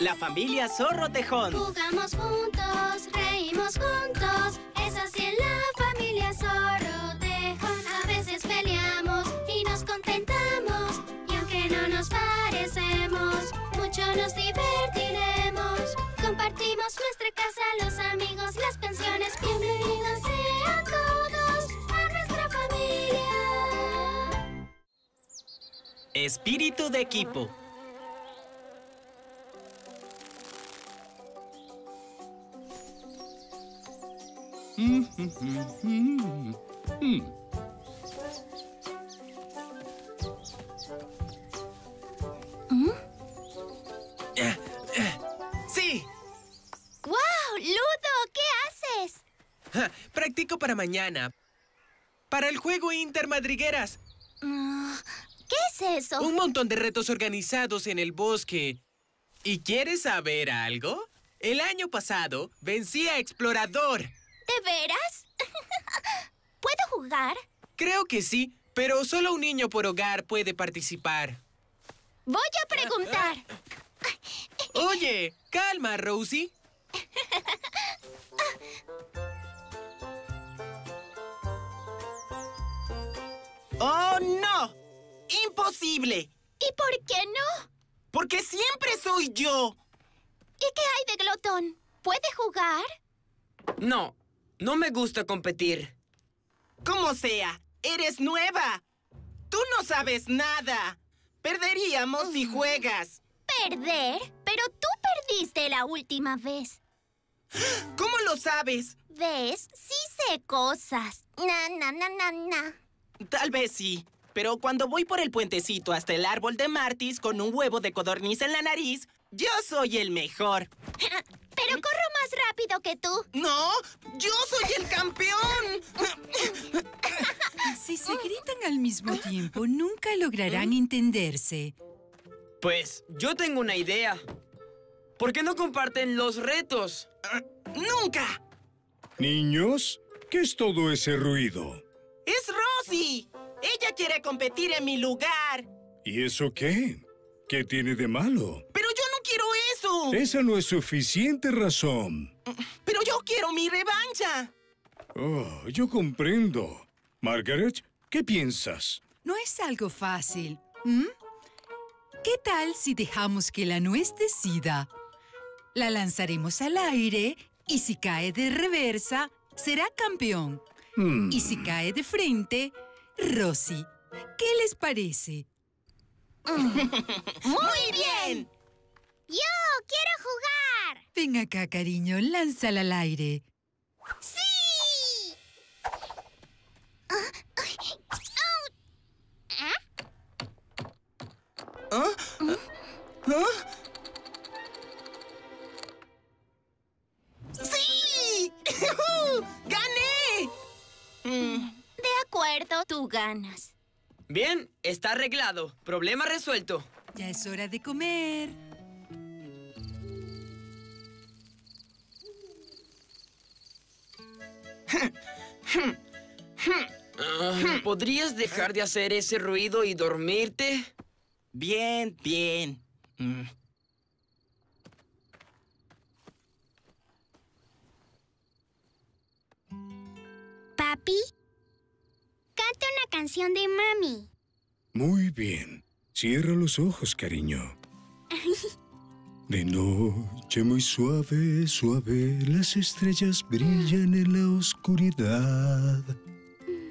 La familia Zorro-Tejón. Jugamos juntos, reímos juntos. Es así en la familia Zorro-Tejón. A veces peleamos y nos contentamos. Y aunque no nos parecemos, mucho nos divertiremos. Compartimos nuestra casa, los amigos, las pensiones. Bienvenidos sean todos a nuestra familia. Espíritu de equipo. ¡Sí! ¡Wow! ¡Ludo! ¿Qué haces? Practico para mañana. Para el juego Inter Madrigueras. ¿Qué es eso? Un montón de retos organizados en el bosque. ¿Y quieres saber algo? El año pasado vencí a Explorador. ¿De veras? ¿Puedo jugar? Creo que sí, pero solo un niño por hogar puede participar. Voy a preguntar. Oye, calma, Rosie. ¡Oh, no! ¡Imposible! ¿Y por qué no? Porque siempre soy yo. ¿Y qué hay de glotón? ¿Puede jugar? No. No me gusta competir. Como sea, eres nueva. Tú no sabes nada. Perderíamos si juegas. ¿Perder? Pero tú perdiste la última vez. ¿Cómo lo sabes? ¿Ves? Sí sé cosas. Tal vez sí. Pero cuando voy por el puentecito hasta el árbol de Martis con un huevo de codorniz en la nariz, yo soy el mejor. ¡Pero corro más rápido que tú! ¡No! ¡Yo soy el campeón! Si se gritan al mismo tiempo, nunca lograrán entenderse. Pues, yo tengo una idea. ¿Por qué no comparten los retos? ¡Nunca! Niños, ¿qué es todo ese ruido? ¡Es Rosie! ¡Ella quiere competir en mi lugar! ¿Y eso qué? ¿Qué tiene de malo? ¡Pero yo no quiero eso! Esa no es suficiente razón. Pero yo quiero mi revancha. Oh, yo comprendo. Margaret, ¿qué piensas? No es algo fácil. ¿Qué tal si dejamos que la nuez decida? La lanzaremos al aire y si cae de reversa, será campeón. Y si cae de frente, Rosie. ¿Qué les parece? ¡Muy bien! ¡Yo quiero jugar! Ven acá, cariño. Lánzala al aire. ¡Sí! ¡Sí! ¡Gané! De acuerdo, tú ganas. Bien, está arreglado. Problema resuelto. Ya es hora de comer. ¿Podrías dejar de hacer ese ruido y dormirte? Bien, bien. Papi, canta una canción de mami. Muy bien. Cierra los ojos, cariño. De noche muy suave, suave, las estrellas brillan en la oscuridad.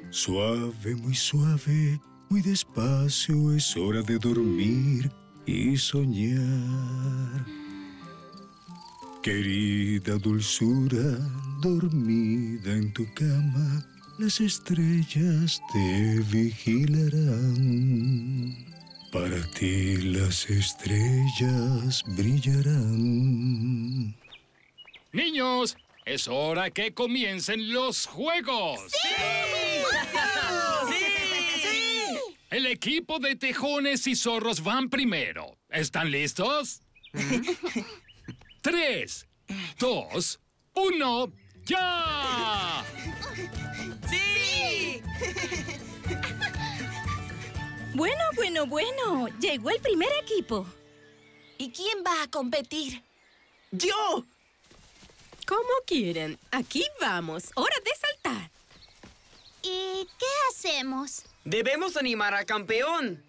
Suave, muy suave, muy despacio, es hora de dormir y soñar. Querida dulzura, dormida en tu cama, las estrellas te vigilarán. Para ti las estrellas brillarán. Niños, es hora que comiencen los juegos. ¡Sí! ¡Sí! El equipo de tejones y zorros van primero. ¿Están listos? 3, 2, 1, ¡ya! ¡Sí! Bueno. Llegó el primer equipo. ¿Y quién va a competir? ¡Yo! Como quieren. Aquí vamos. Hora de saltar. ¿Y qué hacemos? Debemos animar al campeón.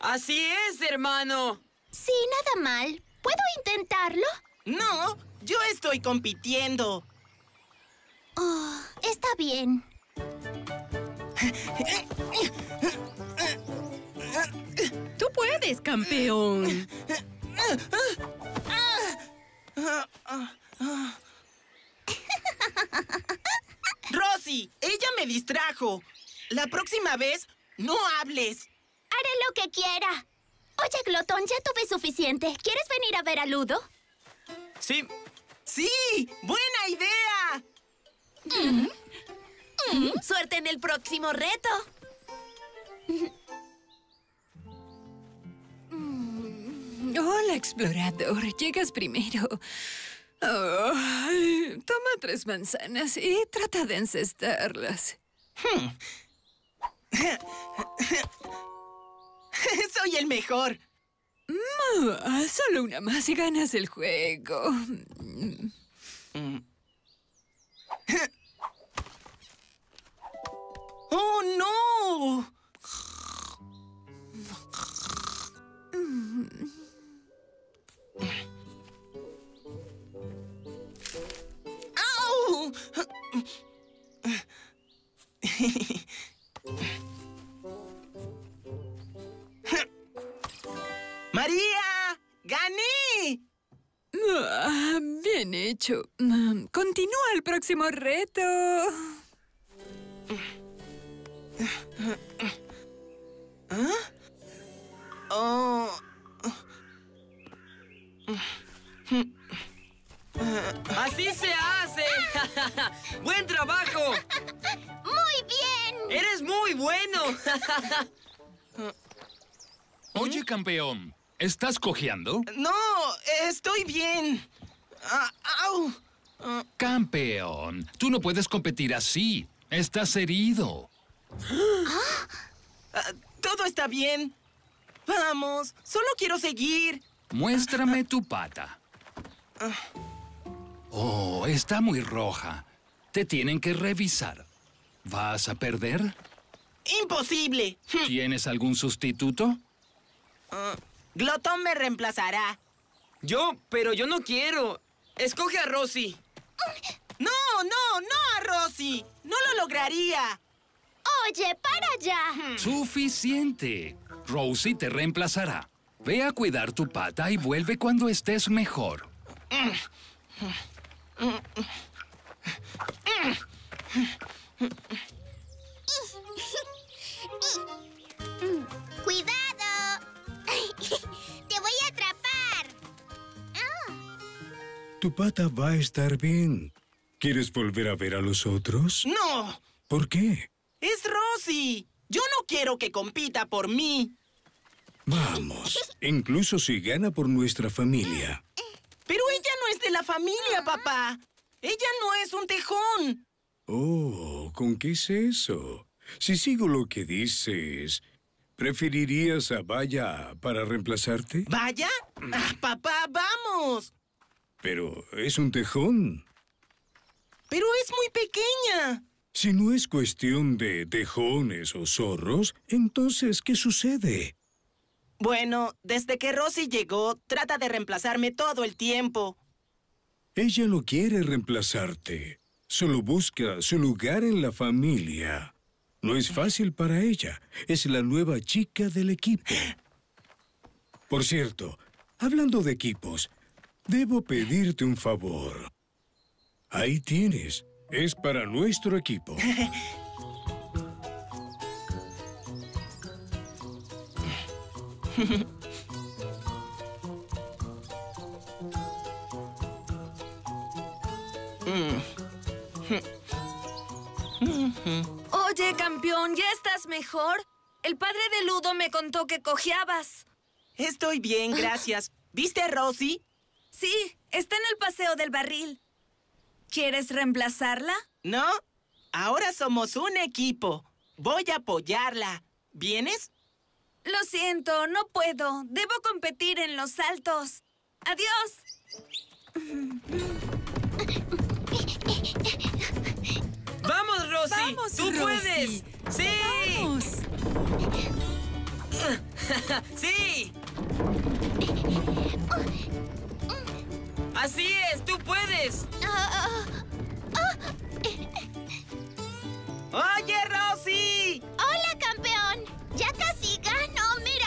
Así es, hermano. Sí, nada mal. ¿Puedo intentarlo? No, yo estoy compitiendo. Oh, está bien. ¡Tú puedes, campeón! ¡Rosie! ¡Ella me distrajo! La próxima vez, no hables. Haré lo que quiera. Oye, Glotón, ya tuve suficiente. ¿Quieres venir a ver a Ludo? Sí. ¡Sí! ¡Buena idea! ¡Suerte en el próximo reto! Hola, explorador. Llegas primero. Oh, toma 3 manzanas y trata de encestarlas. ¡Soy el mejor! Solo una más y ganas el juego. ¡Oh, no! ¡Au! ¡María! ¡Gané! Bien hecho. Continúa el próximo reto. ¿Ah? Oh. ¡Así se hace! ¡Buen trabajo! ¡Muy bien! ¡Eres muy bueno! Oye, campeón, ¿estás cojeando? No, estoy bien. Campeón, tú no puedes competir así. Estás herido. Todo está bien. Vamos, solo quiero seguir. Muéstrame tu pata. Oh, está muy roja. Te tienen que revisar. ¿Vas a perder? ¡Imposible! ¿Tienes algún sustituto? Glotón me reemplazará. Yo, pero yo no quiero. Escoge a Rosie. ¡No, no, no a Rosie! ¡No lo lograría! Oye, para allá. Suficiente. Rosie te reemplazará. Ve a cuidar tu pata y vuelve cuando estés mejor. ¡Cuidado! ¡Te voy a atrapar! Tu pata va a estar bien. ¿Quieres volver a ver a los otros? ¡No! ¿Por qué? ¡Es Rosie! ¡Yo no quiero que compita por mí! Vamos, incluso si gana por nuestra familia. Pero ella no es de la familia, papá. Ella no es un tejón. Oh, ¿con qué es eso? Si sigo lo que dices, ¿preferirías a Vaya para reemplazarte? ¿Vaya? Ah, papá, vamos. Pero es un tejón. Pero es muy pequeña. Si no es cuestión de tejones o zorros, entonces, ¿qué sucede? Bueno, desde que Rosie llegó, trata de reemplazarme todo el tiempo. Ella no quiere reemplazarte. Solo busca su lugar en la familia. No es fácil para ella. Es la nueva chica del equipo. Por cierto, hablando de equipos, debo pedirte un favor. Ahí tienes. Es para nuestro equipo. Oye, campeón, ¿ya estás mejor? El padre de Ludo me contó que cojeabas. Estoy bien, gracias. ¿Viste a Rosie? Sí, está en el paseo del barril. ¿Quieres reemplazarla? No, ahora somos un equipo. Voy a apoyarla. ¿Vienes? Lo siento, no puedo. Debo competir en los saltos. ¡Adiós! ¡Vamos, Rosie! ¡Vamos, tú Rosie! Puedes! ¡Sí! ¡Vamos! ¡Sí! ¡Así es! ¡Tú puedes! ¡Oye, Rosie! ¡Hola, campeón! ¡Ya casi gano! ¡Mira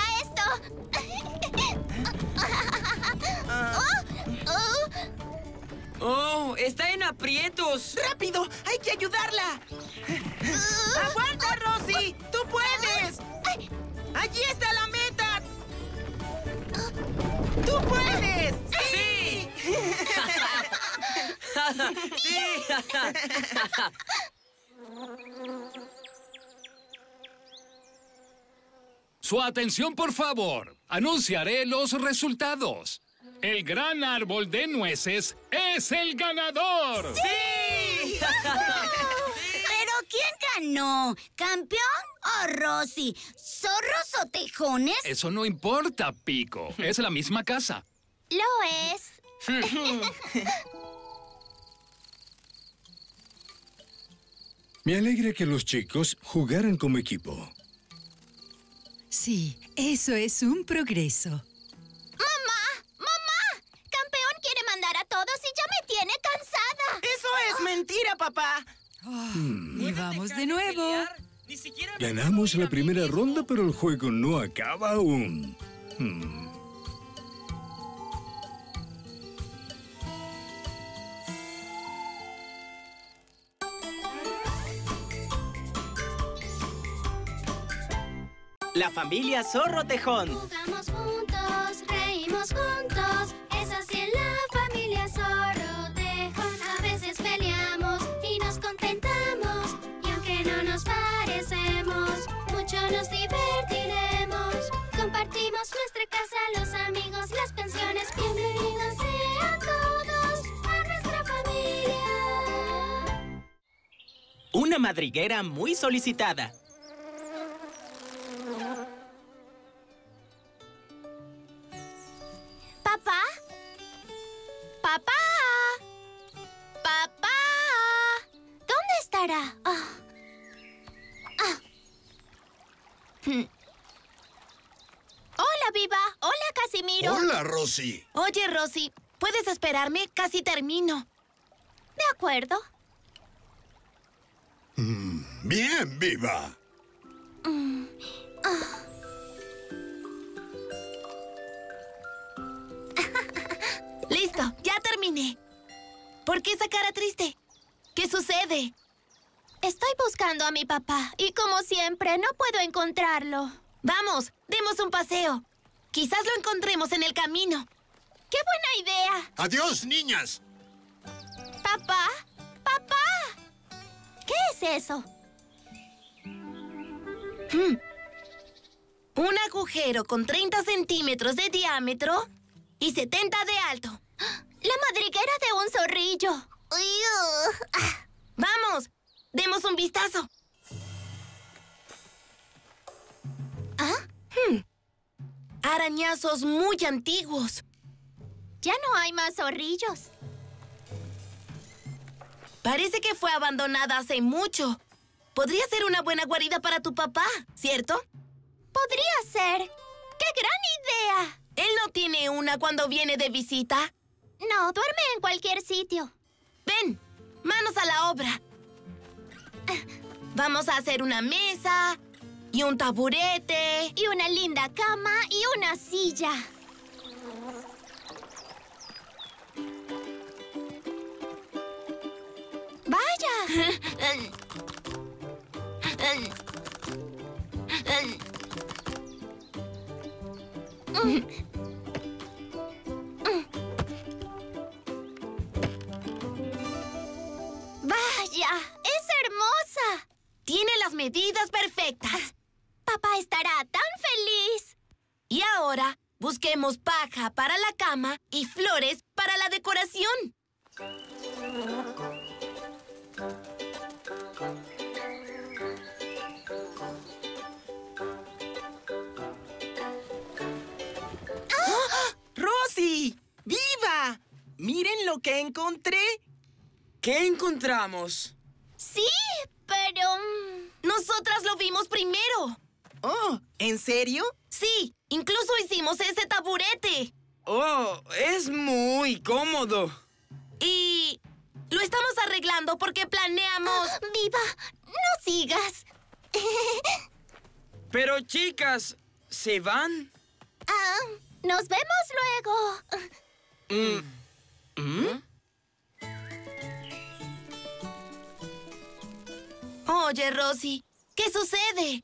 esto! ¡Oh! ¡Está en aprietos! ¡Rápido! ¡Hay que ayudarla! ¡Aguanta, Rosie! ¡Tú puedes! ¡Allí está la meta! ¡Tú puedes! ¡Sí! ¡Sí! ¡Su atención, por favor! Anunciaré los resultados. El gran árbol de nueces es el ganador. ¡Sí! ¿Pero quién ganó? ¿Campeón o Rosie? ¿Zorros o tejones? Eso no importa, Pico. Es la misma casa. Lo es. Me alegra que los chicos jugaran como equipo. Sí, eso es un progreso. ¡Mentira, papá! Y vamos de nuevo. Ganamos la primera ronda, pero el juego no acaba aún. La familia Zorro-Tejón. Jugamos juntos, reímos juntos. Es así la familia Zorro-Tejón. A veces peleamos y nos contentamos, y aunque no nos parecemos, mucho nos divertiremos. Compartimos nuestra casa, los amigos, las pensiones. Bienvenidos sean todos a nuestra familia. Una madriguera muy solicitada. ¿Papá? ¡Papá! ¡Papá! ¿Dónde estará? Oh. Ah. Hola, Viva. Hola, Casimiro. Hola, Rosie. Oye, Rosie, ¿puedes esperarme? Casi termino. De acuerdo. Bien, Viva. Listo, ya terminé. ¿Por qué esa cara triste? ¿Qué sucede? Estoy buscando a mi papá y, como siempre, no puedo encontrarlo. Vamos, demos un paseo. Quizás lo encontremos en el camino. ¡Qué buena idea! ¡Adiós, niñas! ¿Papá? ¡Papá! ¿Qué es eso? Un agujero con 30 centímetros de diámetro y 70 de alto. ¡La madriguera de un zorrillo! ¡Vamos! ¡Demos un vistazo! Arañazos muy antiguos. Ya no hay más zorrillos. Parece que fue abandonada hace mucho. Podría ser una buena guarida para tu papá, ¿cierto? Podría ser. ¡Qué gran idea! ¿Él no tiene una cuando viene de visita? No, duerme en cualquier sitio. Ven, manos a la obra. Vamos a hacer una mesa y un taburete. Y una linda cama y una silla. ¡Vaya! ¡Vaya! ¡Es hermosa! Tiene las medidas perfectas. Papá estará tan feliz. Y ahora, busquemos paja para la cama y flores para la decoración. lo que encontré? ¿Qué encontramos? Sí, pero... nosotras lo vimos primero. Oh, ¿en serio? Sí, incluso hicimos ese taburete. Oh, es muy cómodo. Y... lo estamos arreglando porque planeamos... Oh, ¡Viva! ¡No sigas! Pero, chicas, ¿se van? Ah, nos vemos luego. Oye, Rosie, ¿qué sucede?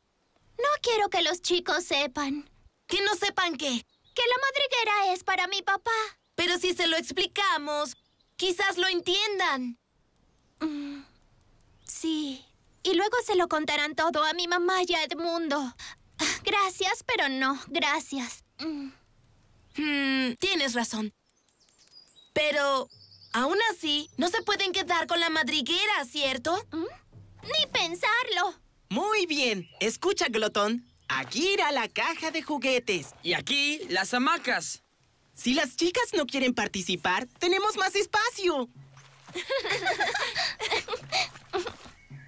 No quiero que los chicos sepan. ¿Que no sepan qué? Que la madriguera es para mi papá. Pero si se lo explicamos, quizás lo entiendan. Sí. Y luego se lo contarán todo a mi mamá y a Edmundo. Gracias, pero no. Gracias. Tienes razón. Pero, aún así, no se pueden quedar con la madriguera, ¿cierto? ¡Ni pensarlo! Muy bien. Escucha, glotón. Aquí irá la caja de juguetes. Y aquí, las hamacas. Si las chicas no quieren participar, tenemos más espacio.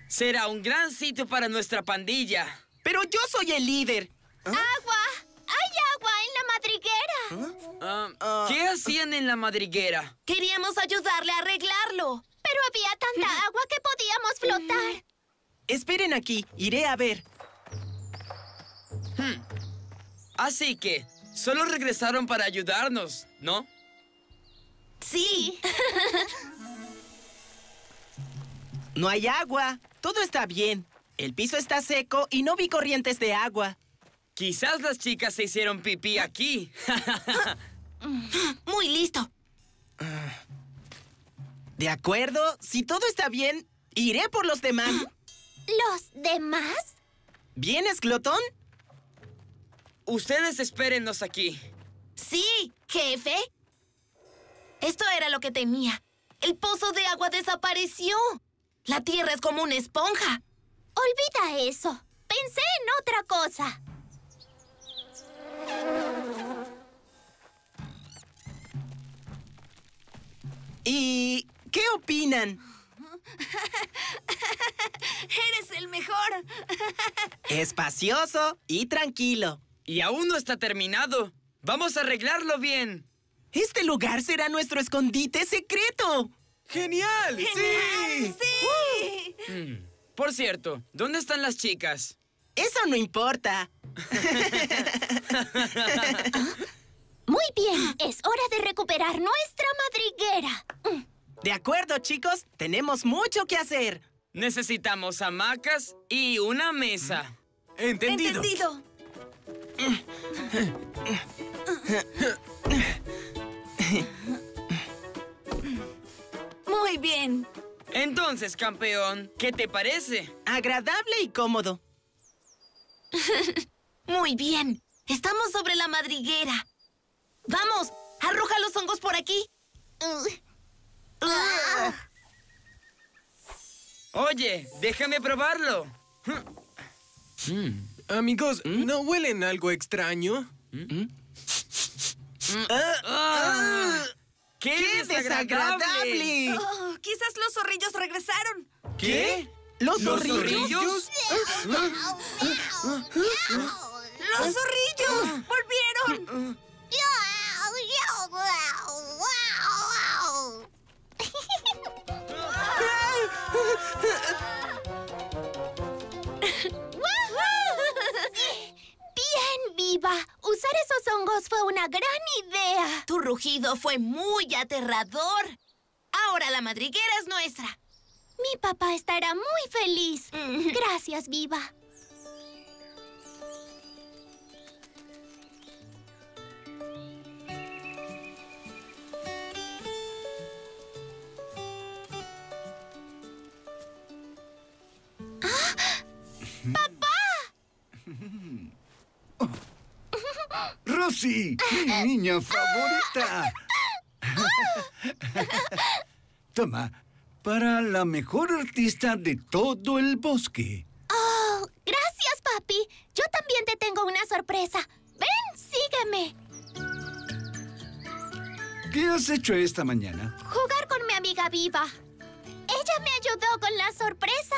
Será un gran sitio para nuestra pandilla. ¡Pero yo soy el líder! ¿Ah? ¡Agua! ¡Hay agua en la madriguera! ¿Ah? ¿Qué hacían en la madriguera? Queríamos ayudarle a arreglarlo. Pero había tanta agua que podíamos flotar. Esperen aquí. Iré a ver. Así que, solo regresaron para ayudarnos, ¿no? Sí. No hay agua. Todo está bien. El piso está seco y no vi corrientes de agua. Quizás las chicas se hicieron pipí aquí. Muy listo. De acuerdo. Si todo está bien, iré por los demás. ¿Los demás? ¿Vienes, glotón? Ustedes espérennos aquí. Sí, jefe. Esto era lo que temía. El pozo de agua desapareció. La tierra es como una esponja. Olvida eso. Pensé en otra cosa. ¿Y qué opinan? Eres el mejor. Espacioso y tranquilo. Y aún no está terminado. Vamos a arreglarlo bien. Este lugar será nuestro escondite secreto. ¡Genial! ¡Genial! ¡Sí! ¡Sí! Por cierto, ¿dónde están las chicas? Eso no importa. Muy bien, es hora de recuperar nuestra madriguera. De acuerdo, chicos, tenemos mucho que hacer. Necesitamos hamacas y una mesa. Entendido. Entendido. Muy bien. Entonces, campeón, ¿qué te parece? Agradable y cómodo. Muy bien. Estamos sobre la madriguera. ¡Vamos! ¡Arroja los hongos por aquí! Oye, déjame probarlo. Amigos, ¿no huelen algo extraño? ¡Qué desagradable! Oh, quizás los zorrillos regresaron. ¿Qué? ¿Los zorrillos? ¡Los zorrillos! ¡Volvieron! ¡Bien, Viva! Usar esos hongos fue una gran idea. Tu rugido fue muy aterrador. Ahora la madriguera es nuestra. Mi papá estará muy feliz. Gracias, Viva. ¡Rosie! ¡Mi niña favorita! Toma, para la mejor artista de todo el bosque. ¡Oh! ¡Gracias, papi! Yo también te tengo una sorpresa. ¡Ven, sígueme! ¿Qué has hecho esta mañana? Jugar siga viva. Ella me ayudó con la sorpresa.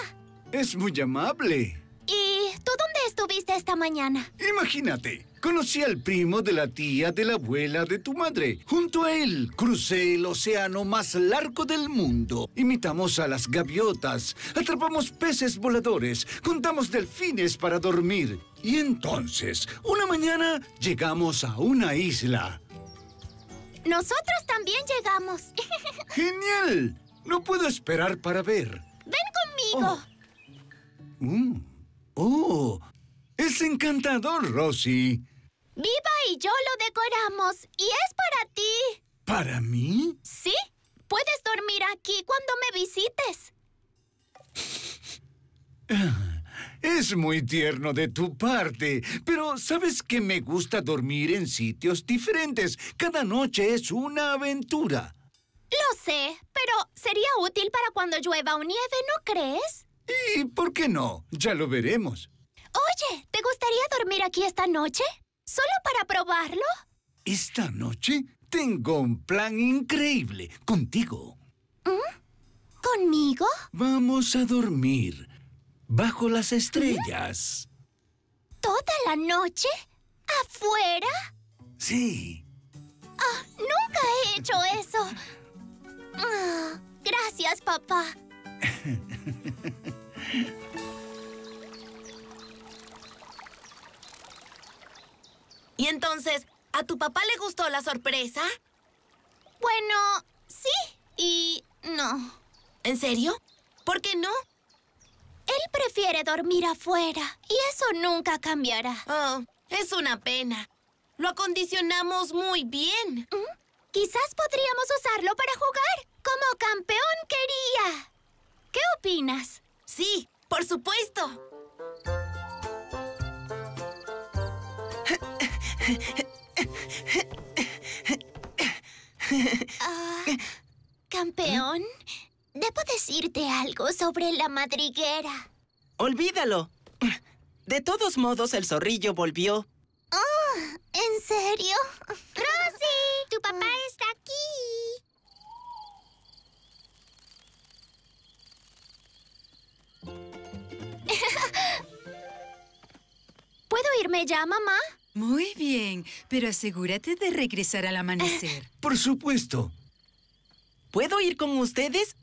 Es muy amable. ¿Y tú dónde estuviste esta mañana? Imagínate, conocí al primo de la tía de la abuela de tu madre. Junto a él, crucé el océano más largo del mundo. Imitamos a las gaviotas, atrapamos peces voladores, contamos delfines para dormir. Y entonces, una mañana, llegamos a una isla. Nosotros también llegamos. ¡Genial! No puedo esperar para ver. ¡Ven conmigo! Oh. ¡Oh! ¡Es encantador, Rosie! Viva y yo lo decoramos. Y es para ti. ¿Para mí? Sí. Puedes dormir aquí cuando me visites. Es muy tierno de tu parte. Pero ¿sabes que me gusta dormir en sitios diferentes? Cada noche es una aventura. Lo sé, pero sería útil para cuando llueva o nieve, ¿no crees? ¿Y por qué no? Ya lo veremos. Oye, ¿te gustaría dormir aquí esta noche? ¿Solo para probarlo? Esta noche tengo un plan increíble contigo. ¿Conmigo? Vamos a dormir bajo las estrellas. ¿Toda la noche? ¿Afuera? Sí. Oh, nunca he hecho eso. Oh, gracias, papá. ¿Y entonces, a tu papá le gustó la sorpresa? Bueno, sí y no. ¿En serio? ¿Por qué no? Él prefiere dormir afuera y eso nunca cambiará. Oh, es una pena. Lo acondicionamos muy bien. Quizás podríamos usarlo para jugar, como campeón quería. ¿Qué opinas? Sí, por supuesto. Campeón, debo decirte algo sobre la madriguera. Olvídalo. De todos modos, el zorrillo volvió. Oh, ¿en serio? ¡Rosie! ¡Tu papá está aquí! ¿Puedo irme ya, mamá? Muy bien, pero asegúrate de regresar al amanecer. Por supuesto. ¿Puedo ir con ustedes?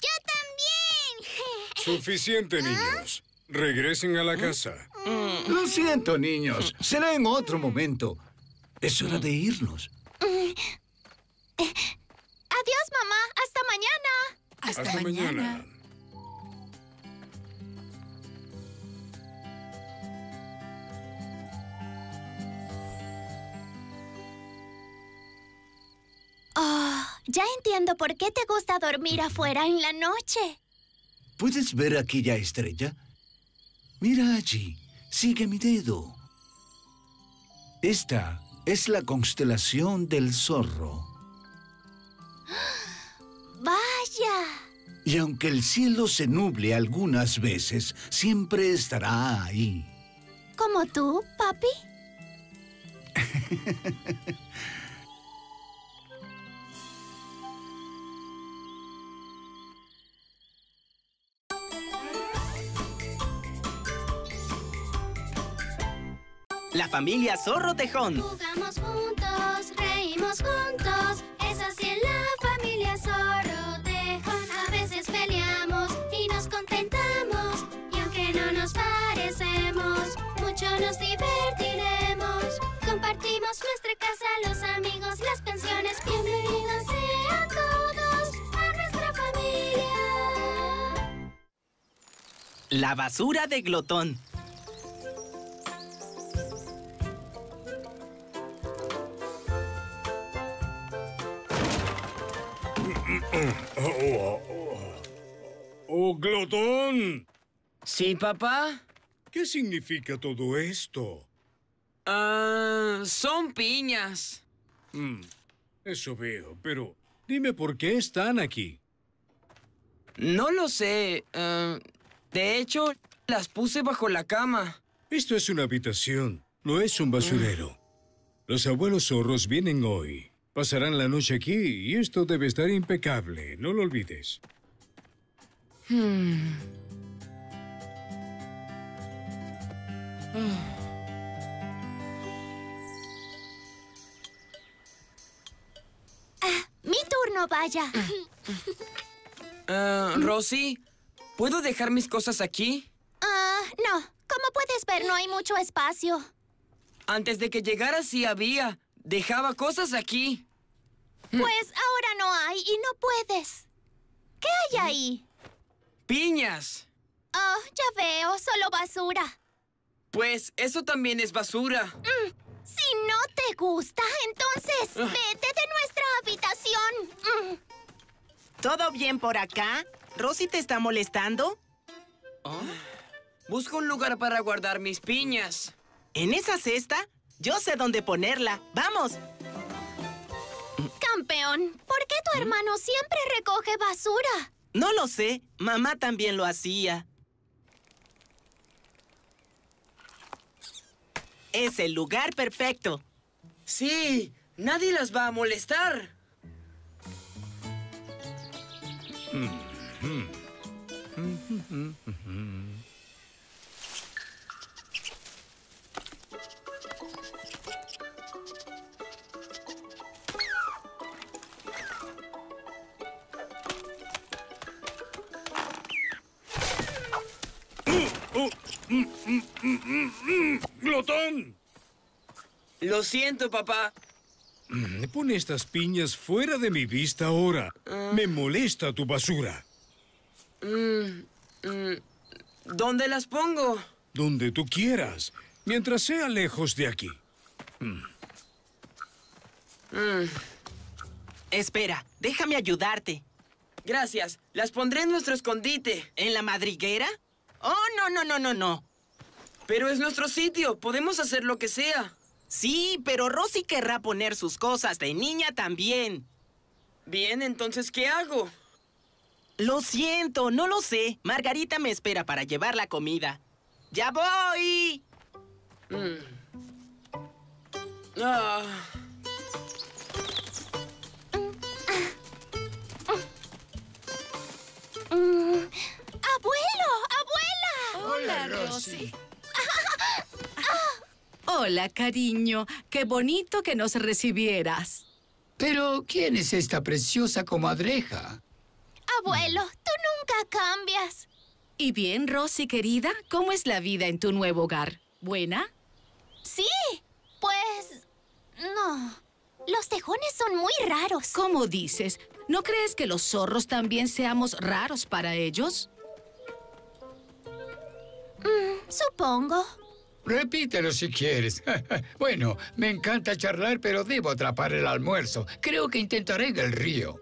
¡Yo también! Suficiente, niños. Regresen a la casa. Lo siento, niños. Será en otro momento. Es hora de irnos. Adiós, mamá. Hasta mañana. Hasta mañana. Oh, ya entiendo por qué te gusta dormir afuera en la noche. ¿Puedes ver aquella estrella? Mira allí. Sigue mi dedo. Esta es la constelación del Zorro. ¡Vaya! Y aunque el cielo se nuble algunas veces, siempre estará ahí. ¿Como tú, papi? La familia Zorro-Tejón. Jugamos juntos, reímos juntos. Es así en la familia Zorro-Tejón. A veces peleamos y nos contentamos. Y aunque no nos parecemos, mucho nos divertiremos. Compartimos nuestra casa, los amigos, las pensiones. Bienvenidos sean todos a nuestra familia. La basura de Glotón. ¡Oh, Glotón! ¿Sí, papá? ¿Qué significa todo esto? Son piñas. Eso veo, pero dime por qué están aquí. No lo sé. De hecho, las puse bajo la cama. Esto es una habitación, no es un basurero. Los abuelos zorros vienen hoy. Pasarán la noche aquí y esto debe estar impecable, no lo olvides. Mi turno, vaya. Rosie, ¿puedo dejar mis cosas aquí? No. Como puedes ver, no hay mucho espacio. Antes de que llegara, sí había. Dejaba cosas aquí. Pues ahora no hay y no puedes. ¿Qué hay ahí? ¡Piñas! Oh, ya veo. Solo basura. Pues eso también es basura. Si no te gusta, entonces vete de nuestra habitación. ¿Todo bien por acá? ¿Rosie te está molestando? Busco un lugar para guardar mis piñas. ¿En esa cesta? Yo sé dónde ponerla. ¡Vamos! Campeón, ¿por qué tu hermano siempre recoge basura? No lo sé. Mamá también lo hacía. Es el lugar perfecto. Sí, nadie las va a molestar. ¡Glotón! Lo siento, papá. Pon estas piñas fuera de mi vista ahora. Me molesta tu basura. ¿Dónde las pongo? Donde tú quieras, mientras sea lejos de aquí. Espera, déjame ayudarte. Gracias, las pondré en nuestro escondite. ¿En la madriguera? ¡Oh, no, no, no, no, no! Pero es nuestro sitio. Podemos hacer lo que sea. Sí, pero Rosie querrá poner sus cosas de niña también. Bien, entonces, ¿qué hago? Lo siento, no lo sé. Margarita me espera para llevar la comida. ¡Ya voy! ¡Abuelo! ¡Abuela! Hola, Rosie. Hola, cariño. Qué bonito que nos recibieras. Pero, ¿quién es esta preciosa comadreja? Abuelo, tú nunca cambias. Y bien, Rosie, querida, ¿cómo es la vida en tu nuevo hogar? ¿Buena? Sí, pues... no. Los tejones son muy raros. ¿Cómo dices? ¿No crees que los zorros también seamos raros para ellos? Supongo. Repítelo si quieres. Bueno, me encanta charlar, pero debo atrapar el almuerzo. Creo que intentaré en el río.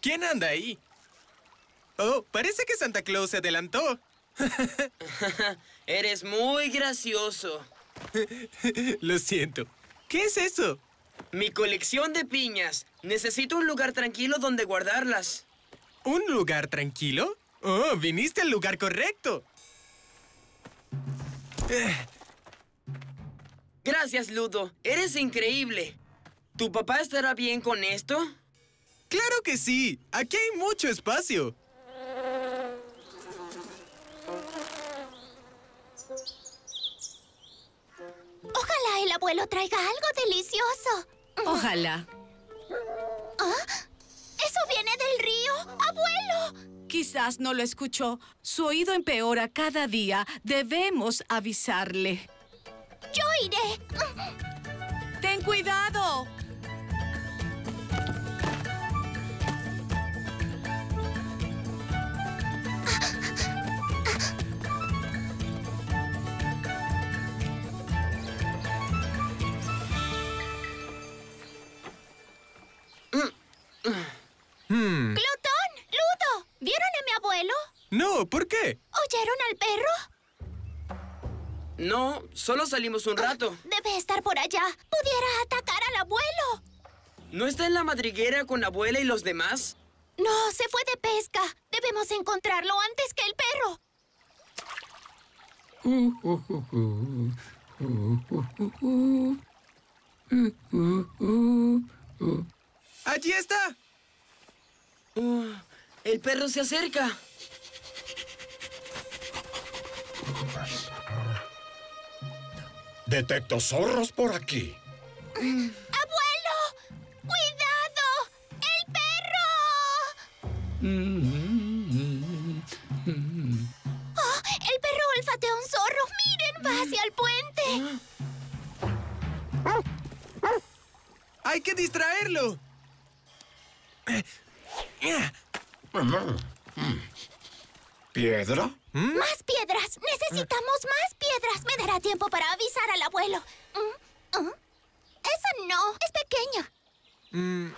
¿Quién anda ahí? Oh, parece que Santa Claus se adelantó. Eres muy gracioso. Lo siento. ¿Qué es eso? Mi colección de piñas. Necesito un lugar tranquilo donde guardarlas. ¿Un lugar tranquilo? Oh, viniste al lugar correcto. Gracias, Ludo. Eres increíble. ¿Tu papá estará bien con esto? ¡Claro que sí! ¡Aquí hay mucho espacio! Ojalá el abuelo traiga algo delicioso. Ojalá. ¿Eso viene del río, abuelo? Quizás no lo escuchó. Su oído empeora cada día. Debemos avisarle. ¡Yo iré! ¡Ten cuidado! ¡Glotón! ¡Ludo! ¿Vieron a mi abuelo? No, ¿por qué? ¿Oyeron al perro? No, solo salimos un rato. Debe estar por allá. ¡Pudiera atacar al abuelo! ¿No está en la madriguera con la abuela y los demás? No, se fue de pesca. Debemos encontrarlo antes que el perro. ¡Allí está! El perro se acerca. Detecto zorros por aquí. ¡Abuelo! ¡Cuidado! ¡El perro! Oh, el perro olfatea un zorro. ¡Miren! ¡Va hacia el puente! ¡Hay que distraerlo! ¿Piedra? ¡Más piedras! ¡Necesitamos más piedras! Me dará tiempo para avisar al abuelo. ¡Esa no! ¡Es pequeña!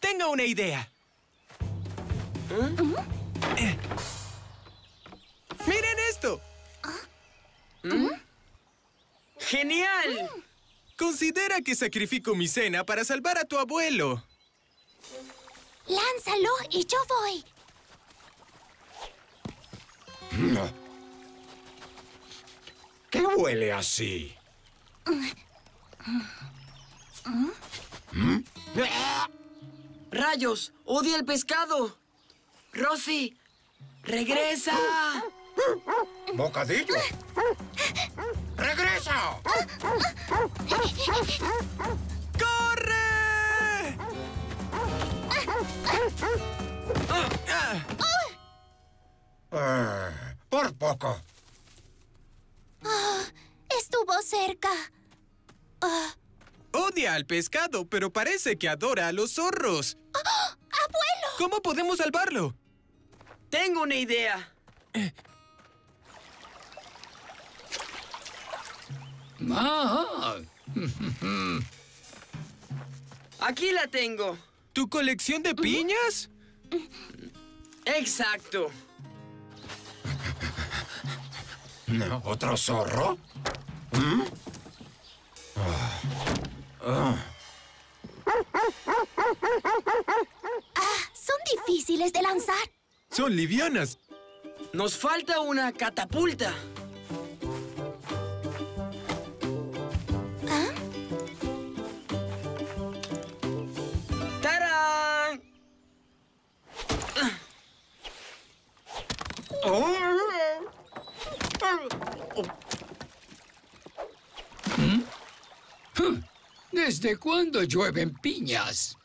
Tengo una idea. ¡Miren esto! ¡Genial! Considera que sacrifico mi cena para salvar a tu abuelo. Lánzalo y yo voy. ¿Qué huele así? ¡Rayos! ¡Odia el pescado! ¡Rosie! ¡Regresa! ¡Bocadillo! ¡Regresa! ¡Corre! Por poco. Estuvo cerca. Odia al pescado, pero parece que adora a los zorros. ¡Abuelo! ¿Cómo podemos salvarlo? Tengo una idea. Aquí la tengo. ¿Tu colección de piñas? Exacto. ¿Otro zorro? Son difíciles de lanzar. Son livianas. Nos falta una catapulta. ¡Tarán! ¿Desde cuándo llueven piñas?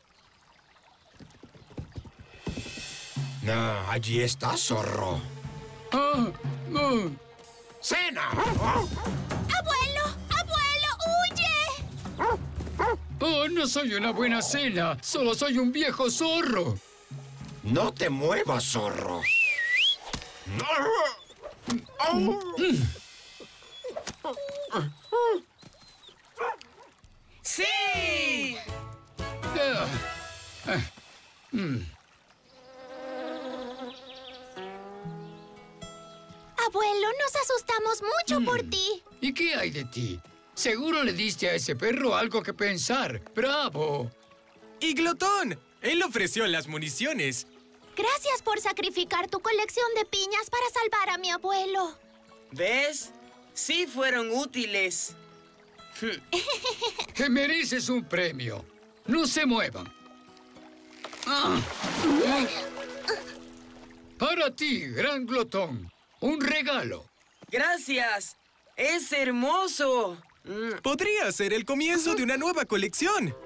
Allí está, zorro. ¡Cena! ¡Abuelo! ¡Abuelo! ¡Huye! No soy una buena cena. Solo soy un viejo zorro. No te muevas, zorro. ¡Sí! Abuelo, nos asustamos mucho por ti. ¿Y qué hay de ti? Seguro le diste a ese perro algo que pensar. ¡Bravo! ¡Y glotón! Él ofreció las municiones. Gracias por sacrificar tu colección de piñas para salvar a mi abuelo. ¿Ves? Sí fueron útiles. Te mereces un premio. No se muevan. Para ti, gran glotón. Un regalo. Gracias. Es hermoso. Podría ser el comienzo de una nueva colección.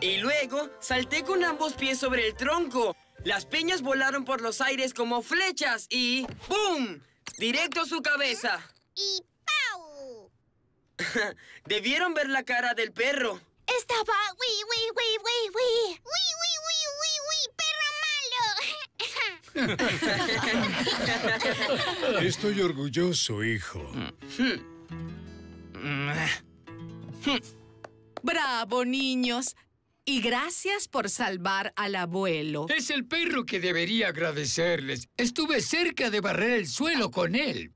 Y luego salté con ambos pies sobre el tronco. Las piñas volaron por los aires como flechas y... ¡Bum! Directo a su cabeza. Y... Debieron ver la cara del perro. Estaba... ¡Perro malo! Estoy orgulloso, hijo. ¡Bravo, niños! Y gracias por salvar al abuelo. Es el perro que debería agradecerles. Estuve cerca de barrer el suelo con él.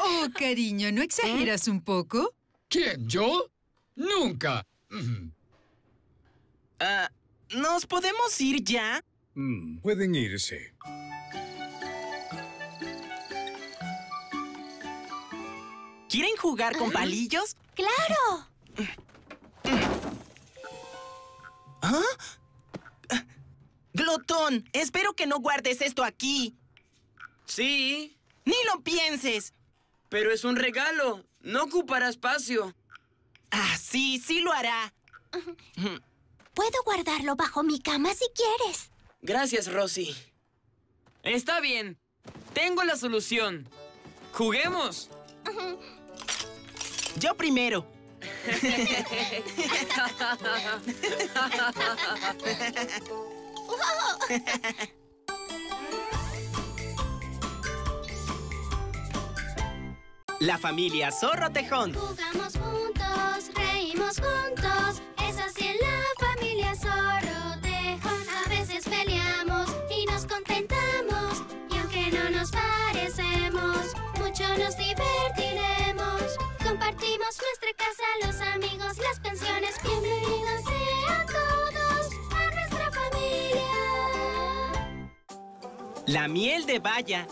Oh, cariño, ¿no exageras un poco? ¿Quién, yo? ¡Nunca! ¿Nos podemos ir ya? Pueden irse. ¿Quieren jugar con palillos? ¡Claro! ¿Ah? ¡Glotón! Espero que no guardes esto aquí. Sí. ¡Ni lo pienses! Pero es un regalo. No ocupará espacio. Ah, sí, sí lo hará. Puedo guardarlo bajo mi cama si quieres. Gracias, Rosie. Está bien. Tengo la solución. ¡Juguemos! Yo primero. La familia Zorro-Tejón. Jugamos juntos, reímos juntos. Es así en la familia Zorro-Tejón. A veces peleamos y nos contentamos. Y aunque no nos parecemos, mucho nos divertiremos. Compartimos nuestra casa, los amigos, las pensiones. Bienvenidos sean todos a nuestra familia. La miel de baya.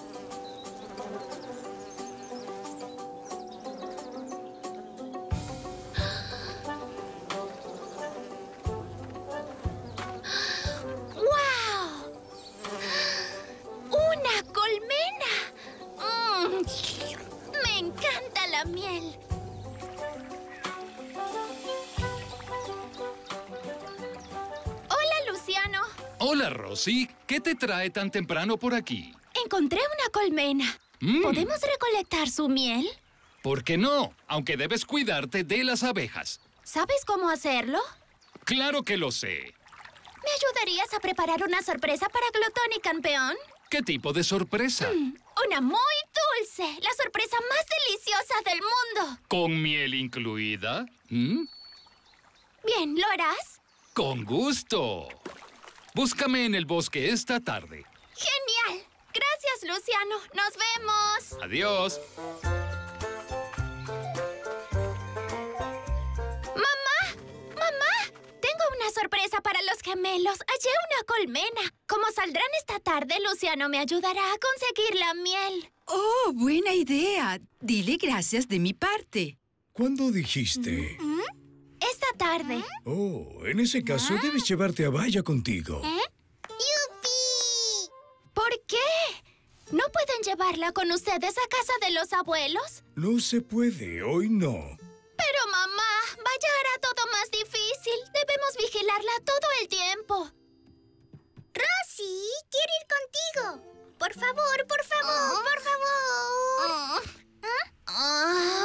Hola, Rosie. ¿Qué te trae tan temprano por aquí? Encontré una colmena. ¿Podemos recolectar su miel? ¿Por qué no? Aunque debes cuidarte de las abejas. ¿Sabes cómo hacerlo? Claro que lo sé. ¿Me ayudarías a preparar una sorpresa para Glotón y Campeón? ¿Qué tipo de sorpresa? Una muy dulce. La sorpresa más deliciosa del mundo. ¿Con miel incluida? Bien, ¿lo harás? Con gusto. Búscame en el bosque esta tarde. ¡Genial! Gracias, Luciano. ¡Nos vemos! ¡Adiós! ¡Mamá! ¡Mamá! Tengo una sorpresa para los gemelos. Hallé una colmena. Como saldrán esta tarde, Luciano me ayudará a conseguir la miel. ¡Oh, buena idea! Dile gracias de mi parte. ¿Cuándo dijiste? Esta tarde. Oh, en ese caso debes llevarte a Baya contigo. ¡Yupi! ¿Por qué? ¿No pueden llevarla con ustedes a casa de los abuelos? No se puede, hoy no. Pero mamá, Baya hará todo más difícil. Debemos vigilarla todo el tiempo. Rosie, quiero ir contigo. Por favor, por favor, por favor.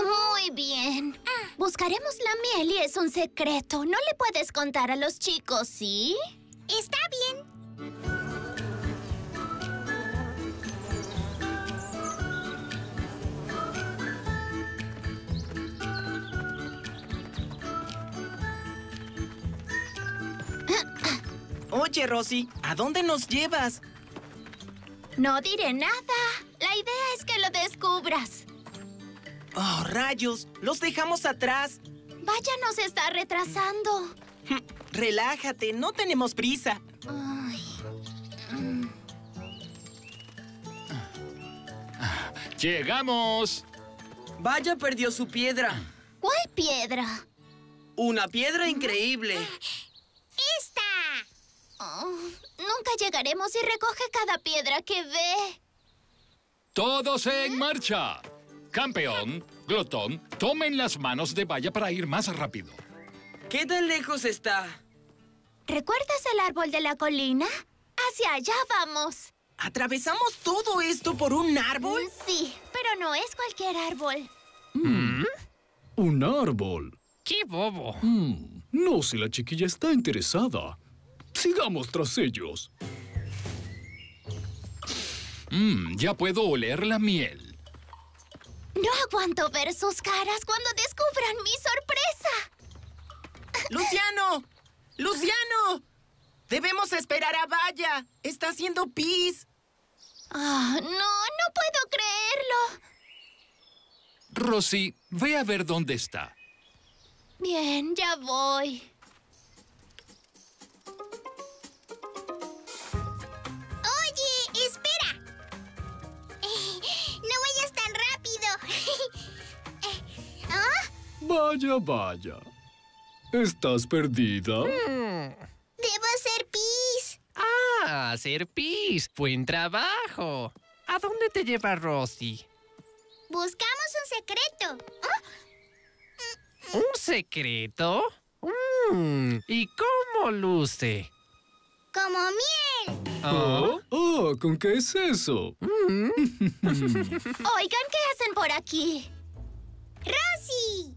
Muy bien. Buscaremos la miel y es un secreto. No le puedes contar a los chicos, ¿sí? Está bien. Oye, Rosie, ¿a dónde nos llevas? No diré nada. La idea es que lo descubras. ¡Oh, rayos! ¡Los dejamos atrás! Vaya, nos está retrasando. Relájate, no tenemos prisa. ¡Llegamos! Vaya, perdió su piedra. ¿Cuál piedra? Una piedra increíble. ¡Esta! Oh, nunca llegaremos si recoge cada piedra que ve. ¡Todos en marcha! Campeón, Glotón, tomen las manos de Baya para ir más rápido. ¿Qué tan lejos está? ¿Recuerdas el árbol de la colina? Hacia allá vamos. ¿Atravesamos todo esto por un árbol? Sí, pero no es cualquier árbol. ¿Un árbol? ¡Qué bobo! No sé, la chiquilla está interesada. Sigamos tras ellos. Ya puedo oler la miel. No aguanto ver sus caras cuando descubran mi sorpresa. ¡Luciano! ¡Luciano! Debemos esperar a Baya. Está haciendo pis. Oh, no, no puedo creerlo. Rosie, ve a ver dónde está. Bien, ya voy. Oye, espera. No vayas tan rápido. ¿Ah? Vaya, vaya. ¿Estás perdida? Debo hacer pis. Ah, hacer pis. Buen trabajo. ¿A dónde te lleva Rosie? Buscamos un secreto. ¿Oh? ¿Un secreto? ¿Y cómo luce? ¡Como miel! ¿Oh? Oh, ¿con qué es eso? Oigan, ¿qué hacen por aquí? ¡Rosie!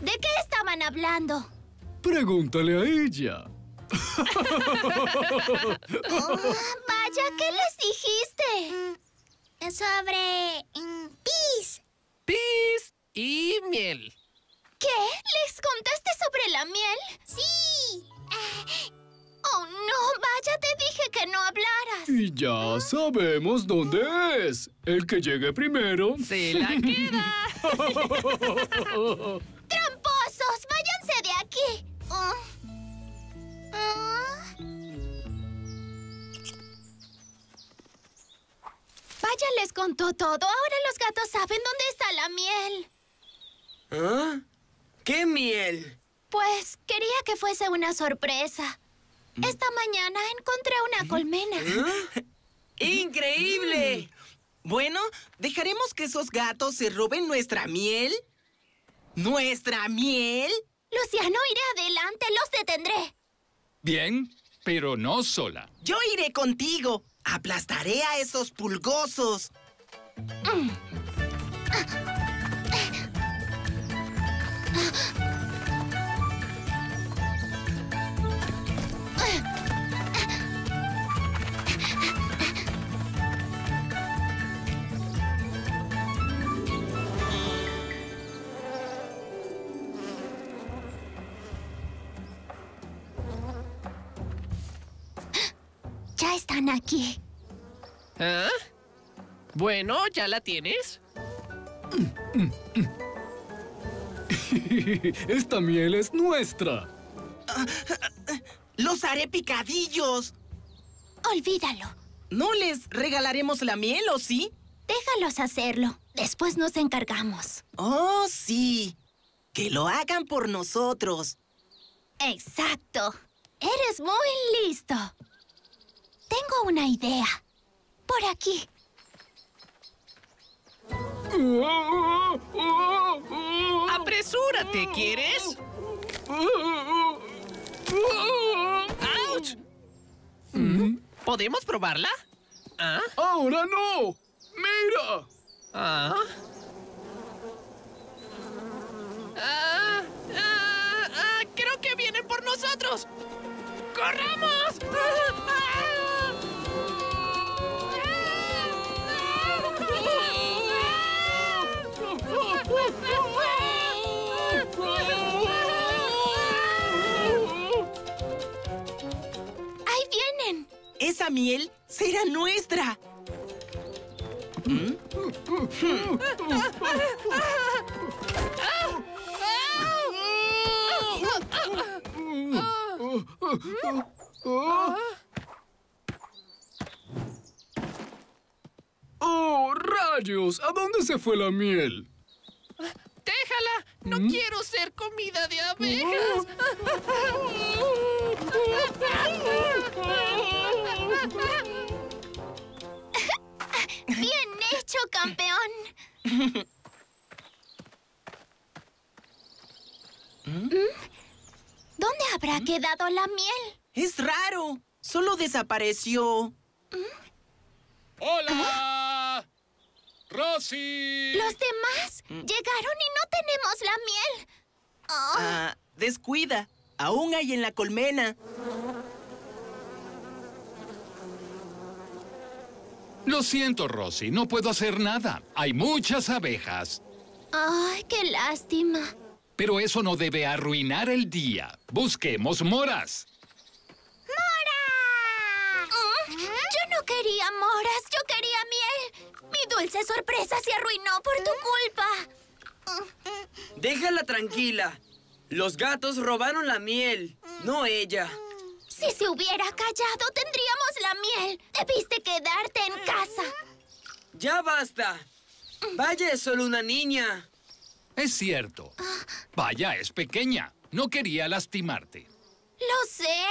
¿De qué estaban hablando? Pregúntale a ella. Vaya, ¿qué les dijiste? Sobre pis. Pis y miel. ¿Qué? ¿Les contaste sobre la miel? Sí. Oh, no, vaya, te dije que no hablaras. Y ya sabemos dónde es. El que llegue primero se la queda. ¡Tramposos! ¡Váyanse de aquí! Vaya, les contó todo. Ahora los gatos saben dónde está la miel. ¿Ah? ¿Qué miel? Pues quería que fuese una sorpresa. Esta mañana encontré una colmena. ¿Ah? ¡Increíble! Bueno, ¿dejaremos que esos gatos se roben nuestra miel? ¿Nuestra miel? Luciano, iré adelante. Los detendré. Bien, pero no sola. Yo iré contigo. Aplastaré a esos pulgosos. Ya están aquí. ¿Ah? Bueno, ¿ya la tienes? Esta miel es nuestra. Los haré picadillos. Olvídalo. ¿No les regalaremos la miel, o sí? Déjalos hacerlo. Después nos encargamos. Oh, sí. Que lo hagan por nosotros. Exacto. Eres muy listo. Tengo una idea. Por aquí. ¡Apresúrate! ¿Quieres? ¡Auch! ¿Podemos probarla? ¿Ah? ¡Ahora no! ¡Mira! ¿Ah? ¡Creo que vienen por nosotros! ¡Corramos! ¡Ahí vienen! Esa miel será nuestra. ¡Oh, rayos! ¿A dónde se fue la miel? ¡Déjala! ¡No quiero ser comida de abejas! ¡Bien hecho, campeón! ¿Dónde habrá quedado la miel? ¡Es raro! Solo desapareció. ¡Hola! ¡Rosie! Los demás llegaron y no tenemos la miel. Ah, descuida. Aún hay en la colmena. Lo siento, Rosie. No puedo hacer nada. Hay muchas abejas. Ay, qué lástima. Pero eso no debe arruinar el día. Busquemos moras. Yo no quería moras. Yo quería miel. Mi dulce sorpresa se arruinó por tu culpa. Déjala tranquila. Los gatos robaron la miel, no ella. Si se hubiera callado, tendríamos la miel. Debiste quedarte en casa. ¡Ya basta! Vaya es solo una niña. Es cierto. Vaya es pequeña. No quería lastimarte. Lo sé.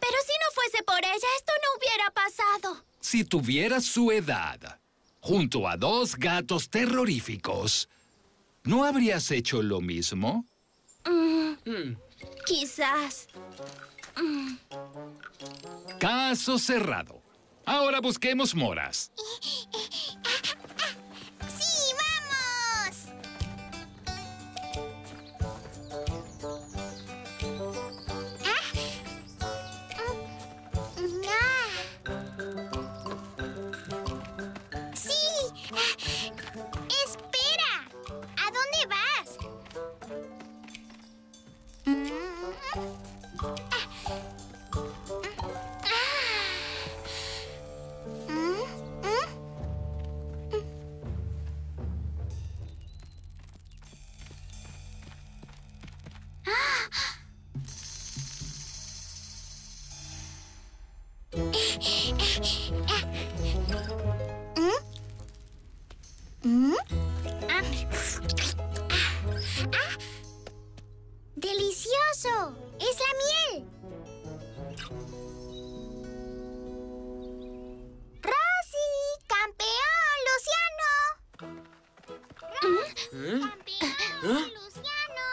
Pero si no fuese por ella, esto no hubiera pasado. Si tuvieras su edad, junto a dos gatos terroríficos, ¿no habrías hecho lo mismo? Quizás. Caso cerrado. Ahora busquemos moras. ¡Sí, vamos! ¡Sí! ¡Espera! ¿A dónde vas? ¡Delicioso! ¡Es la miel! ¡Rosie! ¡Campeón, Luciano! ¡Rosie! ¡Campeón, Luciano!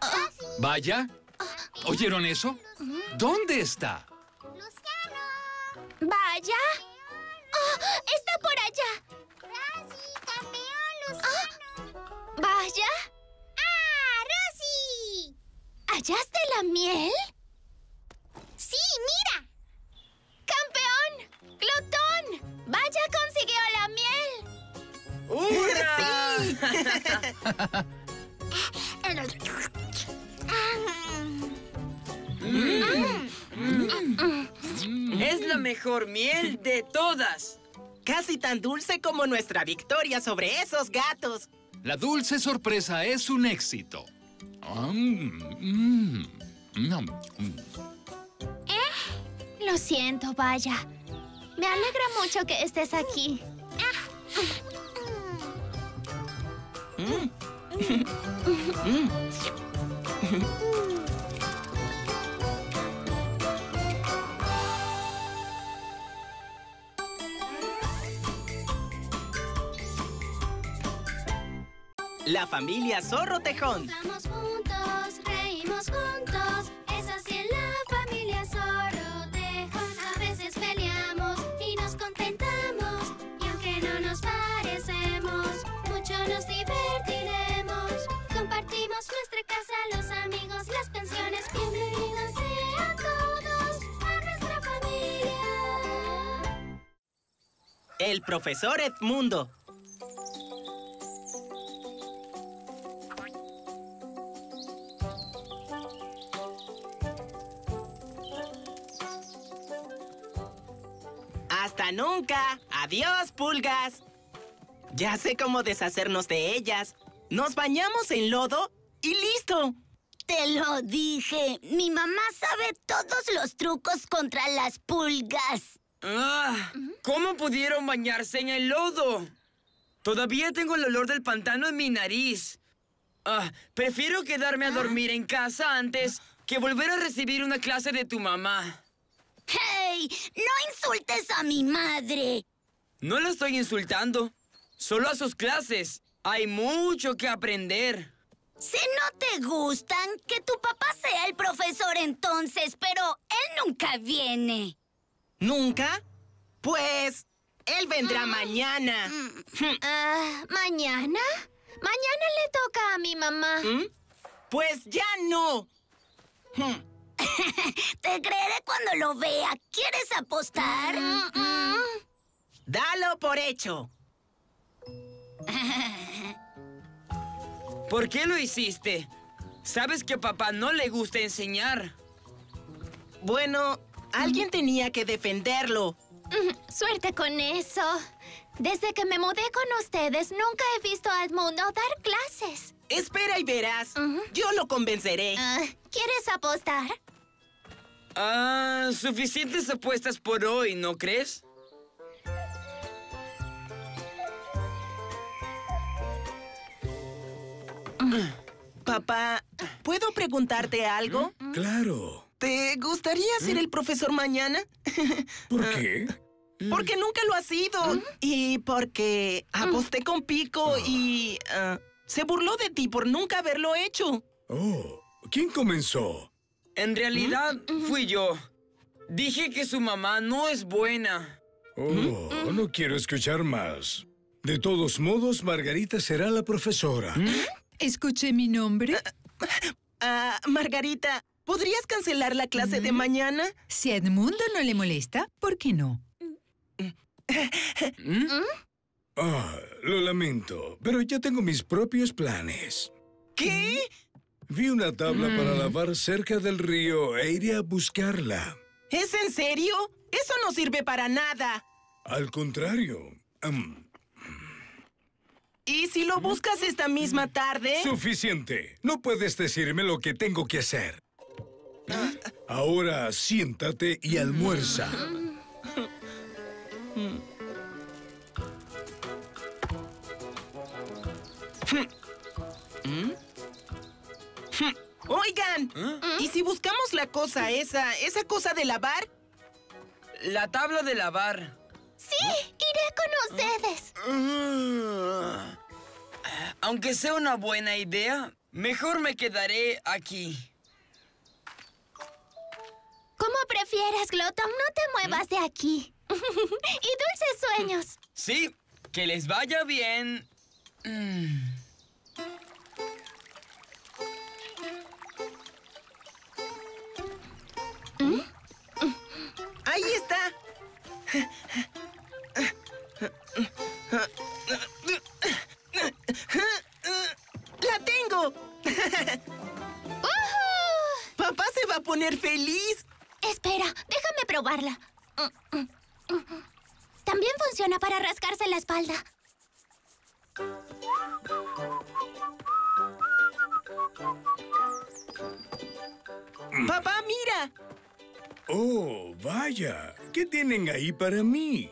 ¡Rosie! ¿Vaya? ¿Oyeron eso? ¿Dónde está? ¡Luciano! ¿Vaya? ¡Oh! ¡Está por allá! ¡Rosie! ¡Campeón, Luciano! Oh, ¿vaya? ¡Ah! ¡Rosie! ¿Hallaste la miel? ¡Sí! ¡Mira! ¡Campeón! ¡Glotón! ¡Vaya consiguió la miel! ¡Hurra! Es la mejor miel de todas. Casi tan dulce como nuestra victoria sobre esos gatos. La dulce sorpresa es un éxito. Lo siento, Vaya. Me alegra mucho que estés aquí. La familia Zorro-Tejón. Jugamos juntos, reímos juntos. Es así en la familia Zorro-Tejón. A veces peleamos y nos contentamos. Y aunque no nos parecemos, mucho nos divertiremos. Compartimos nuestra casa, los amigos, las pensiones. Bienvenidos sean todos a nuestra familia. El profesor Edmundo. ¡Hasta nunca! ¡Adiós, pulgas! Ya sé cómo deshacernos de ellas. Nos bañamos en lodo y ¡listo! ¡Te lo dije! Mi mamá sabe todos los trucos contra las pulgas. ¿Cómo pudieron bañarse en el lodo? Todavía tengo el olor del pantano en mi nariz. Prefiero quedarme a dormir en casa antes que volver a recibir una clase de tu mamá. ¡Hey! ¡No insultes a mi madre! No la estoy insultando. Solo a sus clases. Hay mucho que aprender. Si no te gustan, que tu papá sea el profesor entonces, pero él nunca viene. ¿Nunca? Pues, él vendrá mañana. ¿Mañana? Mañana le toca a mi mamá. Pues ya no. Te creeré cuando lo vea. ¿Quieres apostar? Dalo por hecho. ¿Por qué lo hiciste? Sabes que a papá no le gusta enseñar. Bueno, alguien tenía que defenderlo. Suerte con eso. Desde que me mudé con ustedes, nunca he visto a Edmundo dar clases. Espera y verás. Yo lo convenceré. ¿Quieres apostar? Suficientes apuestas por hoy, ¿no crees? Papá, ¿puedo preguntarte algo? Claro. ¿Te gustaría ser el profesor mañana? ¿Por qué? Porque nunca lo has sido. Y porque aposté con Pico y... se burló de ti por nunca haberlo hecho. Oh, ¿quién comenzó? En realidad, fui yo. Dije que su mamá no es buena. Oh, no quiero escuchar más. De todos modos, Margarita será la profesora. ¿Escuché mi nombre? Margarita, ¿podrías cancelar la clase de mañana? Si a Edmundo no le molesta, ¿por qué no? Lo lamento, pero ya tengo mis propios planes. ¿Qué? Vi una tabla para lavar cerca del río e iré a buscarla. ¿Es en serio? Eso no sirve para nada. Al contrario. ¿Y si lo buscas esta misma tarde? Suficiente. No puedes decirme lo que tengo que hacer. Ahora siéntate y almuerza. Oigan, ¿y si buscamos la cosa esa cosa de lavar? La tabla de lavar. ¡Sí! ¡Iré con ustedes! Aunque sea una buena idea, mejor me quedaré aquí. Como prefieras, Glotón, no te muevas de aquí. Y dulces sueños. Sí, que les vaya bien. ¡Ahí está! ¡La tengo! ¡Papá se va a poner feliz! Espera, déjame probarla. También funciona para rascarse la espalda. ¡Papá, mira! ¡Oh, vaya! ¿Qué tienen ahí para mí?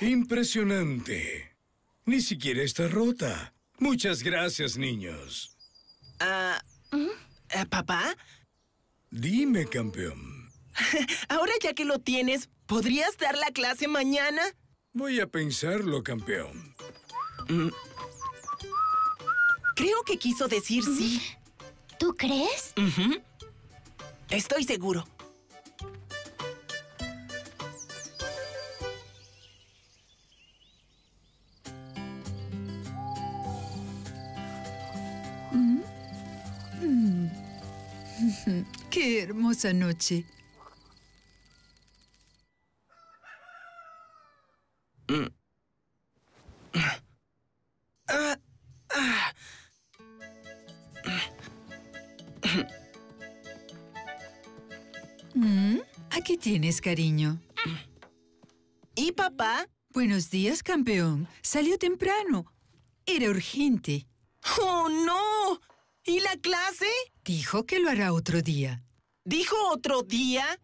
Impresionante. Ni siquiera está rota. Muchas gracias, niños. ¿Papá? Dime, campeón. Ahora ya que lo tienes, ¿podrías dar la clase mañana? Voy a pensarlo, campeón. Creo que quiso decir sí. ¿Tú crees? Estoy seguro. ¡Qué hermosa noche! Aquí tienes, cariño. ¿Y papá? Buenos días, campeón. Salió temprano. Era urgente. ¡Oh, no! ¿Y la clase? Dijo que lo hará otro día. ¿Dijo otro día?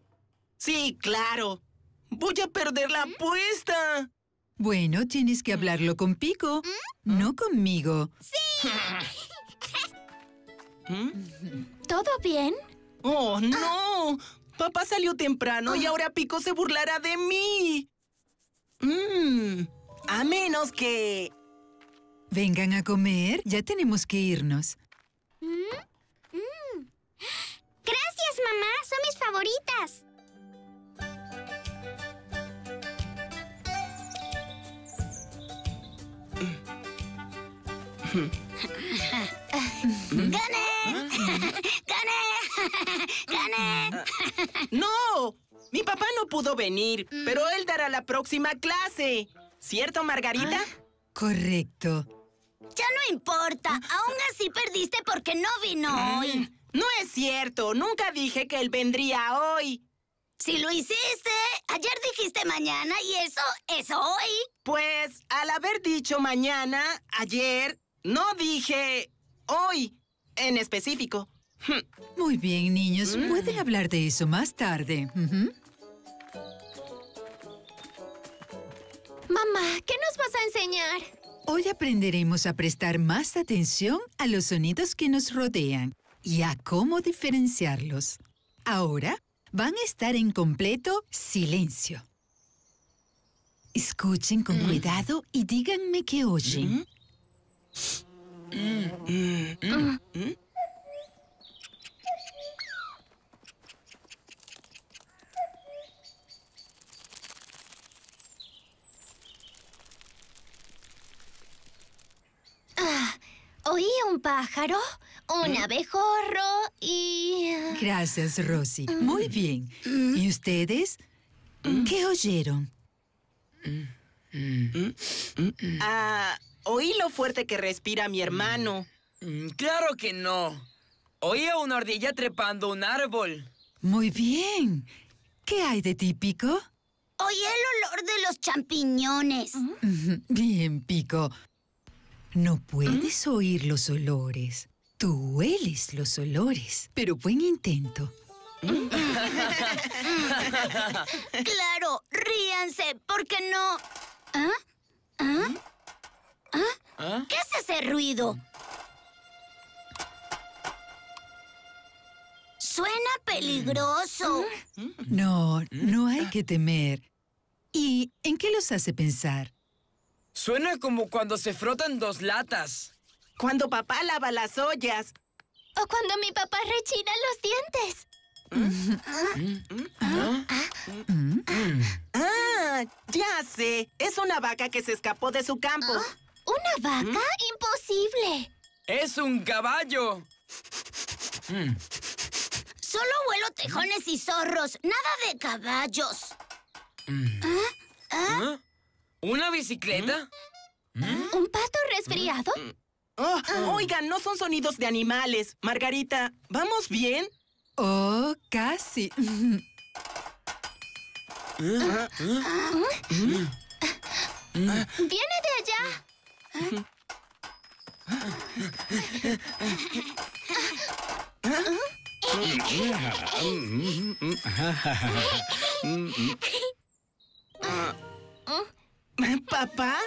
Sí, claro. Voy a perder la apuesta. Bueno, tienes que hablarlo con Pico, no conmigo. ¡Sí! ¿Todo bien? ¡Oh, no! Papá salió temprano y ahora Pico se burlará de mí. A menos que... Vengan a comer, ya tenemos que irnos. Gracias, mamá. Son mis favoritas. ¡Gané! ¡Gané! ¡Gané! ¡No! Mi papá no pudo venir, pero él dará la próxima clase. ¿Cierto, Margarita? Correcto. Ya no importa. Aún así perdiste porque no vino hoy. No es cierto. Nunca dije que él vendría hoy. Si lo hiciste, ayer dijiste mañana y eso es hoy. Pues, al haber dicho mañana, ayer, no dije hoy en específico. Muy bien, niños. Pueden hablar de eso más tarde. Mamá, ¿qué nos vas a enseñar? Hoy aprenderemos a prestar más atención a los sonidos que nos rodean y a cómo diferenciarlos. Ahora van a estar en completo silencio. Escuchen con cuidado y díganme qué oyen. Oí un pájaro, un abejorro y... Gracias, Rosie. Muy bien. ¿Y ustedes? ¿Qué oyeron? Oí lo fuerte que respira mi hermano. Claro que no. Oí a una ardilla trepando un árbol. Muy bien. ¿Qué hay de típico? Oí el olor de los champiñones. Bien, Pico. No puedes oír los olores. Tú hueles los olores. Pero buen intento. Claro, ríanse, porque no... ¿Qué es ese ruido? Suena peligroso. No, no hay que temer. ¿Y en qué los hace pensar? Suena como cuando se frotan dos latas. Cuando papá lava las ollas. O cuando mi papá rechina los dientes. Ya sé. Es una vaca que se escapó de su campo. ¿Una vaca? Imposible. Es un caballo. Solo huelo tejones y zorros. Nada de caballos. ¿Una bicicleta? ¿Un pato resfriado? Oigan, no son sonidos de animales. Margarita, ¿vamos bien? Oh, casi. ¿Viene de allá? ¿Papá?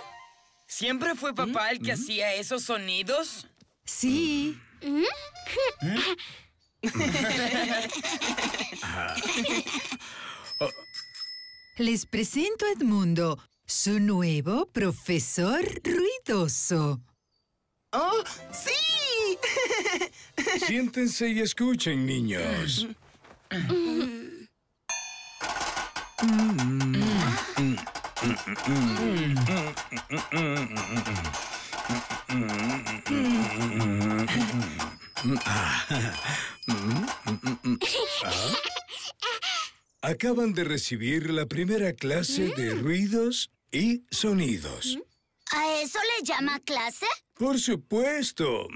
¿Siempre fue papá el que hacía esos sonidos? Sí. Les presento a Edmundo, su nuevo profesor ruidoso. ¡Oh, sí! Siéntense y escuchen, niños. Acaban de recibir la primera clase de ruidos y sonidos. ¿A eso le llama clase? Por supuesto.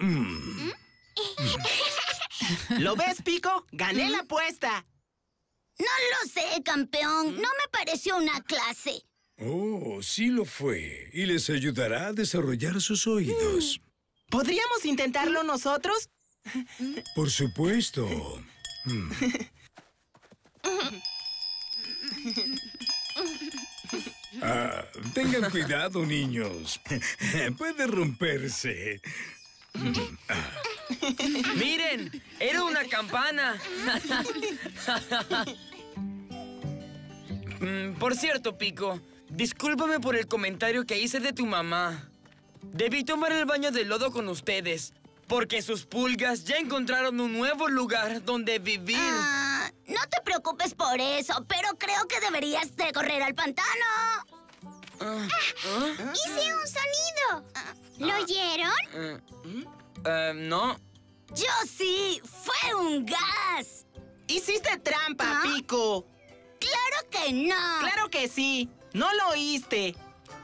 ¿Lo ves, Pico? Gané la apuesta. No lo sé, campeón. No me pareció una clase. Oh, sí lo fue. Y les ayudará a desarrollar sus oídos. ¿Podríamos intentarlo nosotros? Por supuesto. Tengan cuidado, niños. Puede romperse. ¡Miren! ¡Era una campana! Por cierto, Pico, discúlpame por el comentario que hice de tu mamá. Debí tomar el baño de lodo con ustedes, porque sus pulgas ya encontraron un nuevo lugar donde vivir. No te preocupes por eso, pero creo que deberías de correr al pantano. ¡Hice un sonido! ¿Lo oyeron? No. Yo sí, fue un gas. Hiciste trampa, Pico. ¡Claro que no! ¡Claro que sí! ¡No lo oíste!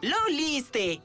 ¡Lo oliste!